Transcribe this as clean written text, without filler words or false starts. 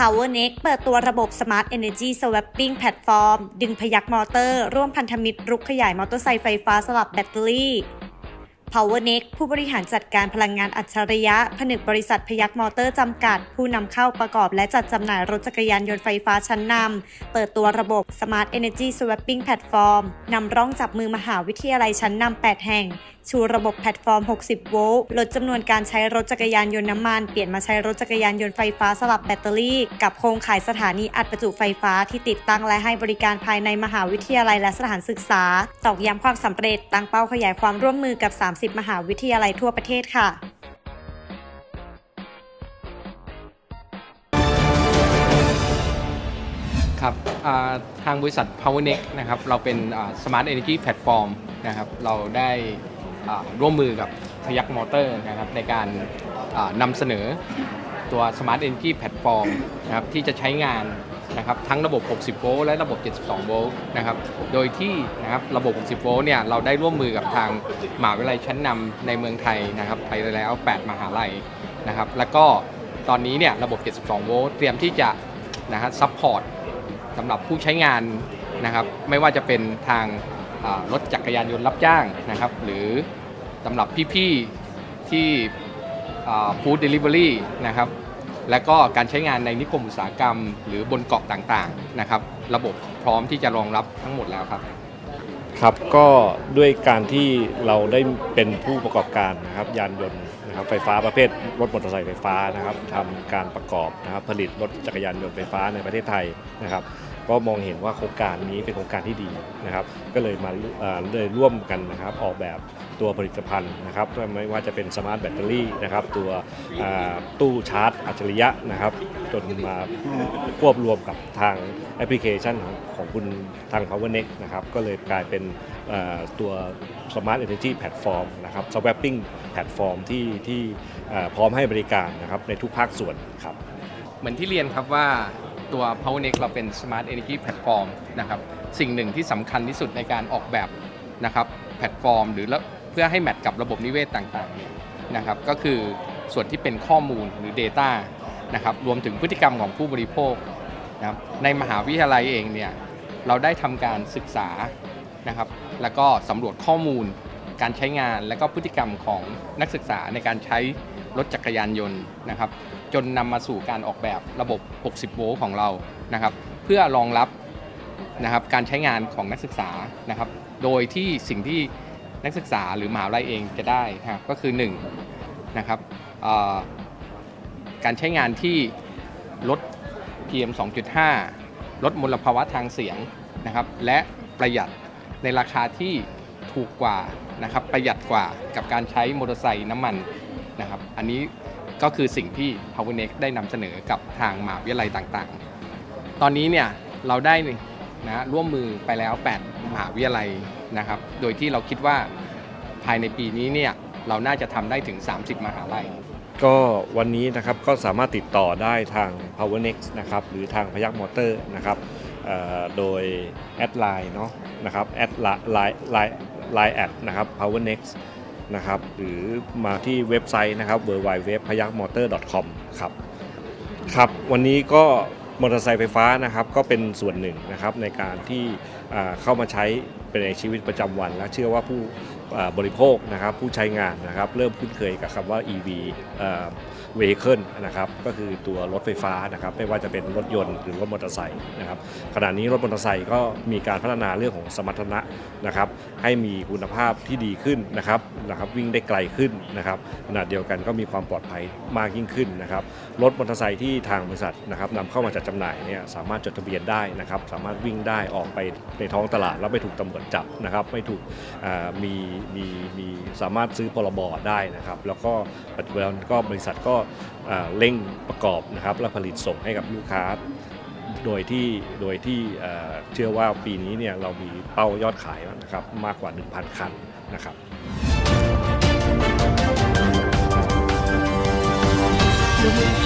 Powernext เปิดตัวระบบ Smart Energy Swapping Platform ดึงพยัคฆ์มอเตอร์ร่วมพันธมิตรรุกขยายมอเตอร์ไซค์ไฟฟ้าสลับแบตเตอรี่ Powernext ผู้บริหารจัดการพลังงานอัจฉริยะผนึกบริษัทพยัคฆ์มอเตอร์จำกัดผู้นำเข้าประกอบและจัดจำหน่ายรถจักรยานยนต์ไฟฟ้าชั้นนำเปิดตัวระบบ Smart Energy Swapping Platform นำร่องจับมือมหาวิทยาลัยชั้นนำ8 แห่งชูระบบแพลตฟอร์ม 60 โวลต์ ลดจำนวนการใช้รถจักรยานยนต์น้ำมัน เปลี่ยนมาใช้รถจักรยานยนต์ไฟฟ้าสลับแบตเตอรี่กับโครงข่ายสถานีอัดประจุไฟฟ้าที่ติดตั้งและให้บริการภายในมหาวิทยาลัยและสถานศึกษาตอกย้ำความสำเร็จตั้งเป้าขยายความร่วมมือกับ 30 มหาวิทยาลัยทั่วประเทศค่ะครับทางบริษัท Powernext นะครับเราเป็น Smart Energy Platform นะครับเราได้ร่วมมือกับพยัคฆ์มอเตอร์นะครับในการนำเสนอตัว Smart Energy Platform นะครับที่จะใช้งานนะครับทั้งระบบ 60 โวลต์และระบบ 72 โวลต์นะครับโดยที่นะครับระบบ 60 โวลต์เนี่ยเราได้ร่วมมือกับทางมหาวิทยาลัยชั้นนำในเมืองไทยนะครับไปแล้ว 8 มหาวิทยาลัยนะครับแล้วก็ตอนนี้เนี่ยระบบ 72 โวลต์เตรียมที่จะนะฮะซัพพอร์ตสำหรับผู้ใช้งานนะครับไม่ว่าจะเป็นทางรถจักรยานยนต์รับจ้างนะครับหรือสำหรับพี่ๆที่ฟู้ดเดลิเวอรี่นะครับและก็การใช้งานในนิคมอุตสาหกรรมหรือบนเกาะต่างๆนะครับระบบพร้อมที่จะรองรับทั้งหมดแล้วครับครับก็ด้วยการที่เราได้เป็นผู้ประกอบการนะครับยานยนต์นะครับไฟฟ้าประเภทรถมอเตอร์ไซค์ไฟฟ้านะครับทำการประกอบนะครับผลิตรถจักรยานยนต์ไฟฟ้าในประเทศไทยนะครับก็มองเห็นว่าโครงการนี้เป็นโครงการที่ดีนะครับก็เลยมาเลยร่วมกันนะครับออกแบบตัวผลิตภัณฑ์นะครับไม่ว่าจะเป็นสมาร์ทแบตเตอรี่นะครับตัวตู้ชาร์จอัจฉริยะนะครับจนมาควบรวมกับทางแอปพลิเคชันของคุณทาง Powernext นะครับก็เลยกลายเป็นตัว Smart Energy Platform นะครับ Swapping Platform ที่พร้อมให้บริการนะครับในทุกภาคส่วนครับเหมือนที่เรียนครับว่าตัว Powernext เราเป็น Smart Energy Platform นะครับสิ่งหนึ่งที่สำคัญที่สุดในการออกแบบนะครับแพลตฟอร์มหรือเพื่อให้แมทกับระบบนิเวศต่างๆนะครับก็คือส่วนที่เป็นข้อมูลหรือ Data นะครับรวมถึงพฤติกรรมของผู้บริโภคนะครับในมหาวิทยาลัยเองเนี่ยเราได้ทำการศึกษานะครับแล้วก็สำรวจข้อมูลการใช้งานและก็พฤติกรรมของนักศึกษาในการใช้รถจักรยานยนต์นะครับจนนำมาสู่การออกแบบระบบ 60 โวลต์ของเรานะครับเพื่อรองรับนะครับการใช้งานของนักศึกษานะครับโดยที่สิ่งที่นักศึกษาหรือมหาวิทยาลัยเองจะได้นะครับก็คือ1นะครับการใช้งานที่ลด PM 2.5 ลดมลภาวะทางเสียงนะครับและประหยัดในราคาที่ถูกกว่านะครับประหยัดกว่ากับการใช้มอเตอร์ไซค์น้ำมันนะครับอันนี้ก็คือสิ่งที่ Powernext ได้นำเสนอกับทางมหาวิทยาลัยต่างๆตอนนี้เนี่ยเราได้นะร่วมมือไปแล้ว 8 มหาวิทยาลัยนะครับโดยที่เราคิดว่าภายในปีนี้เนี่ยเราน่าจะทำได้ถึง 30 มหาวิทยาลัยก็วันนี้นะครับก็สามารถติดต่อได้ทาง Powernext นะครับหรือทางพยัคฆ์มอเตอร์นะครับโดยแอดไลน์เนาะนะครับแอดไลน์แอดนะครับ Powernextนะครับหรือมาที่เว็บไซต์นะครับ www.payakhmotor.com ครับครับวันนี้ก็มอเตอร์ไซค์ไฟฟ้านะครับก็เป็นส่วนหนึ่งนะครับในการที่เข้ามาใช้เป็นในชีวิตประจำวันและเชื่อว่าผู้บริโภคนะครับผู้ใช้งานนะครับเริ่มคุ้นเคยกับคำว่า EV vehicle นะครับก็คือตัวรถไฟฟ้านะครับไม่ว่าจะเป็นรถยนต์หรือรถมอเตอร์ไซค์นะครับขณะนี้รถมอเตอร์ไซค์ก็มีการพัฒนาเรื่องของสมรรถนะนะครับให้มีคุณภาพที่ดีขึ้นนะครับวิ่งได้ไกลขึ้นนะครับขณะเดียวกันก็มีความปลอดภัยมากยิ่งขึ้นนะครับรถมอเตอร์ไซค์ที่ทางบริษัทนะครับนำเข้ามาจัดจำหน่ายเนี่ยสามารถจดทะเบียนได้นะครับสามารถวิ่งได้ออกไปในท้องตลาดแล้วไม่ถูกตำรวจจับนะครับไม่ถูกมีสามารถซื้อพรบได้นะครับแล้วก็ปัจจุบันก็บริษัทก็เร่งประกอบนะครับและผลิตส่งให้กับลูกค้าโดยที่เชื่อว่าปีนี้เนี่ยเรามีเป้ายอดขายนะครับมากกว่า 1,000 คันนะครับ